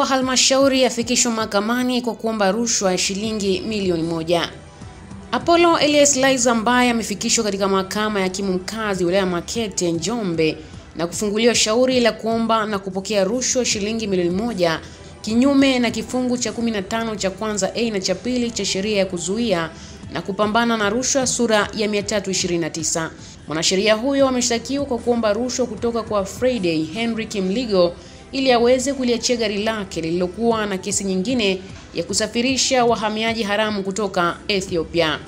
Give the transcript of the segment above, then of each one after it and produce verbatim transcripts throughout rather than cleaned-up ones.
wa halmashauri afikishwa mahakamani kwa kuomba rushwa ya shilingi milioni moja. Apollo Elias Laiza ambaye amefikishwa katika mahakama ya hakimu mkazi wilaya Makete Njombe na kufunguliwa shauri la kuomba na kupokea rushwa shilingi milioni moja kinyume na kifungu cha kumi na tano cha kwanza A na cha pili cha sheria ya kuzuia na kupambana na rushwa sura ya mia tatu ishirini na tisa. Mwanasheria huyo ameshtakiwa kwa kuomba rushwa kutoka kwa Friday Henry Kim Ligo ili aweze kuliachia gari lake lililokuwa na kesi nyingine ya kusafirisha wahamiaji haramu kutoka Ethiopia.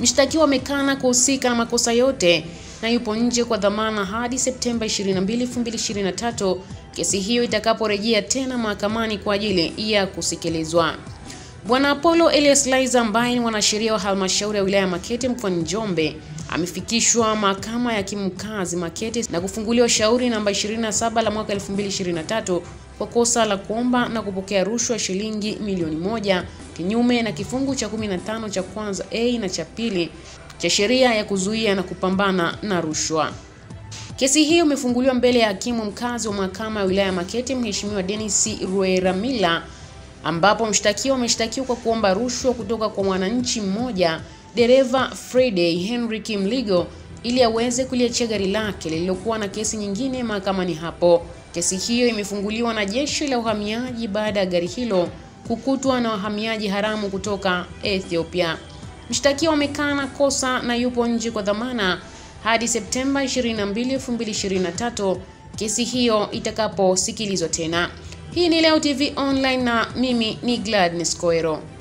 Mshtakiwa amekana kuhusika na makosa yote na yupo nje kwa dhamana hadi Septemba ishirini na mbili, elfu mbili ishirini na tatu, kesi hiyo itakaporejea tena mahakamani kwa ajili ya kusikilizwa. Bwana Apollo Elias Laiza ambaye ni mwanasheria wa halmashauri ya wilaya Makete mkoani Njombe amefikishwa mahakama ya hakimu mkazi Makete na kufunguliwa shauri namba ishirini na saba la mwaka elfu mbili ishirini na tatu kwa kosa la kuomba na kupokea rushwa shilingi milioni moja kinyume na kifungu cha kumi na tano cha kwanza A na cha pili cha sheria ya kuzuia na kupambana na rushwa. Kesi hiyo imefunguliwa mbele ya hakimu mkazi wa mahakama ya wilaya Makete Mheshimiwa Denisi Rueramila, ambapo mshtakiwa ameshtakiwa kwa kuomba rushwa kutoka kwa mwananchi mmoja, dereva Friday Henry Kim Ligo, ili aweze kuliachia gari lake lililokuwa na kesi nyingine mahakamani hapo. Kesi hiyo imefunguliwa na jeshi la uhamiaji baada ya gari hilo kukutwa na wahamiaji haramu kutoka Ethiopia. Mshtakiwa amekana kosa na yupo nje kwa dhamana hadi Septemba ishirini na mbili, elfu mbili ishirini na tatu, kesi hiyo itakaposikilizwa tena. Hii ni Leo T V Online na mimi ni Glad Niskoyero.